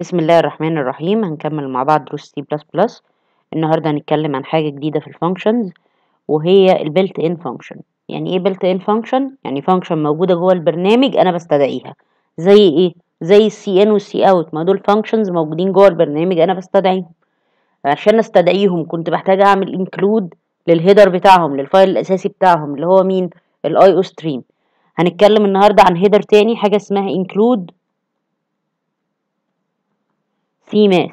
بسم الله الرحمن الرحيم. هنكمل مع بعض دروس سي بلس بلس. النهارده هنتكلم عن حاجه جديده في الفانكشنز وهي البلت ان فانكشن. يعني ايه بلت ان فانكشن؟ يعني فانكشن موجوده جوه البرنامج انا بستدعيها، زي ايه؟ زي السي ان والسي اوت، ما دول فانكشنز موجودين جوه البرنامج انا بستدعيهم. عشان استدعيهم كنت بحتاج اعمل انكلود للهيدر بتاعهم، للفايل الاساسي بتاعهم اللي هو مين؟ الايوستريم. هنتكلم النهارده عن هيدر تاني، حاجه اسمها انكلود cmath.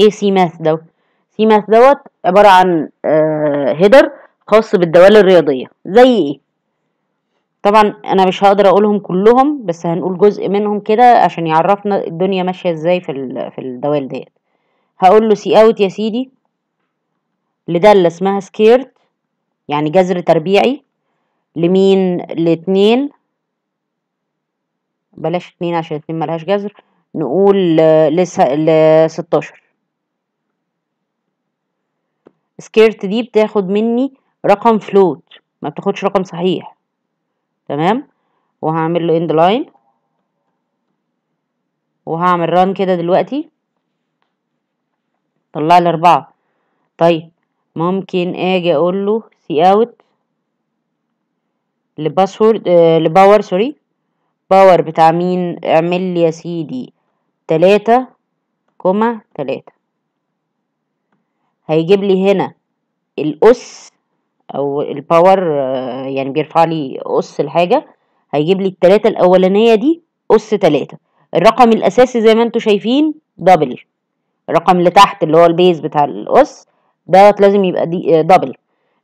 ايه cmath دوت؟ cmath دوت عبارة عن هيدر خاص بالدوال الرياضية. زي ايه؟ طبعا انا مش هقدر اقولهم كلهم، بس هنقول جزء منهم كده عشان يعرفنا الدنيا ماشية ازاي في الدوال ديت. هقول له سي اوت يا سيدي لدالة اسمها سكيرت، يعني جذر تربيعي لمين؟ لاتنين، بلاش اتنين عشان اتنين ملهاش جذر، نقول ل16. سكيرت دي بتاخد مني رقم فلوت، ما بتاخدش رقم صحيح، تمام. وهعمل له اند لاين وهعمل ران كده دلوقتي، طلع لي 4. طيب ممكن اجي اقول له سي اوت لباسورد لباور، سوري باور بتاع مين؟ اعمل لي يا سيدي 3,3. هيجيب لي هنا الأس أو الباور، يعني بيرفع لي أس الحاجة، هيجيب لي التلاتة الأولانية دي أس 3. الرقم الأساسي زي ما انتوا شايفين دبل، الرقم اللي تحت اللي هو البيز بتاع الأس دوت لازم يبقى دي دبل.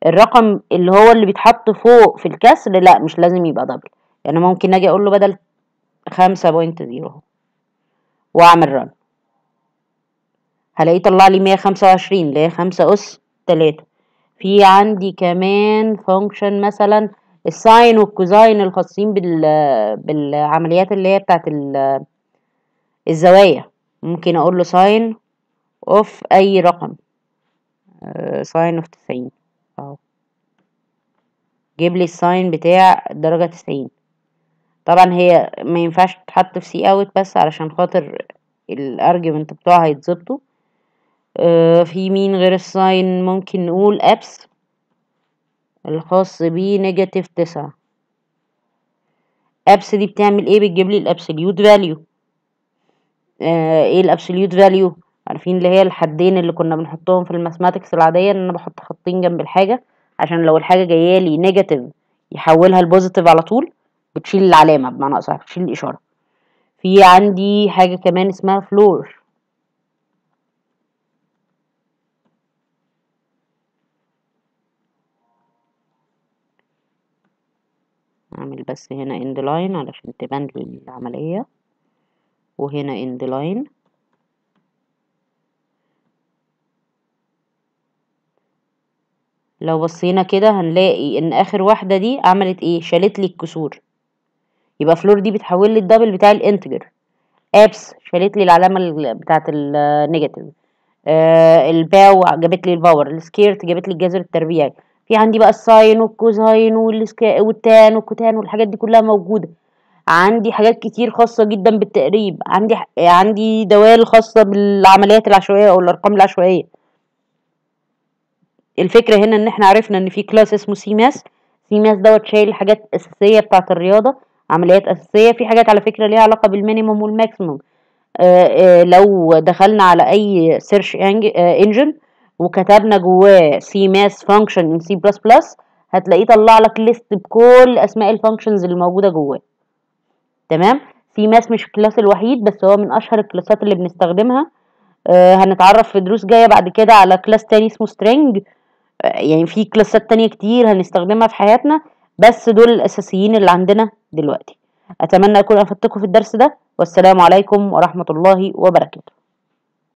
الرقم اللي هو اللي بيتحط فوق في الكسر لا، مش لازم يبقى دبل. يعني ممكن اجي اقول له بدل 5.0 واعمل ران، هلاقيه طلع لي 125 اللي هي 5 أس 3. في عندي كمان فانكشن مثلا الساين والكوزاين الخاصين بالعمليات اللي هي بتاعت الزوايا. ممكن اقول له ساين اوف اي رقم، ساين اوف 90 اهو، جيب لي الساين بتاع درجة 90. طبعا هي ما ينفعش تتحط في سي اوت بس علشان خاطر الارجيومنت بتوعها يتظبطوا. في مين غير الساين؟ ممكن نقول ابس الخاص بيه -9. ابس دي بتعمل ايه؟ بتجيب لي الابسوليوت فاليو. ايه الابسوليوت فاليو؟ عارفين اللي هي الحدين اللي كنا بنحطهم في الماثماتكس العادية، ان انا بحط خطين جنب الحاجة عشان لو الحاجة جايه لي نيجاتيف يحولها لبوزيتيف على طول، بتشيل العلامة، بمعنى أصح بتشيل الإشارة. في عندي حاجة كمان اسمها فلور، أعمل بس هنا اند لاين علشان تبان لي العملية، وهنا اند لاين. لو بصينا كده هنلاقي ان اخر واحده دي عملت ايه؟ شالت لي الكسور، يبقى فلور دي بتحول لي الدبل بتاع الانتجر. ابس شالت لي العلامه بتاعه النيجاتيف، الباو جابت لي الباور، السكيرت جابت لي الجذر التربيعي. في عندي بقى الساين والكوزاين والتان والكوتان والحاجات دي كلها موجوده. عندي حاجات كتير خاصه جدا بالتقريب، عندي دوال خاصه بالعمليات العشوائيه او الارقام العشوائيه. الفكرة هنا ان احنا عرفنا ان في كلاس اسمه cmath. cmath دوت شايل حاجات اساسية بتاعة الرياضة، عمليات اساسية، في حاجات على فكرة ليها علاقة بالمينيموم والماكسيموم. لو دخلنا على اي سيرش انجن وكتبنا جواه cmath function in C++، هتلاقيه طلع لك ليست بكل اسماء الفانكشنز اللي موجودة جواه، تمام. cmath مش الكلاس الوحيد، بس هو من اشهر الكلاسات اللي بنستخدمها. هنتعرف في دروس جاية بعد كده على كلاس تاني اسمه string. يعني في كلاسات تانية كتير هنستخدمها في حياتنا، بس دول الأساسيين اللي عندنا دلوقتي. أتمنى أكون أفدتكم في الدرس ده، والسلام عليكم ورحمة الله وبركاته.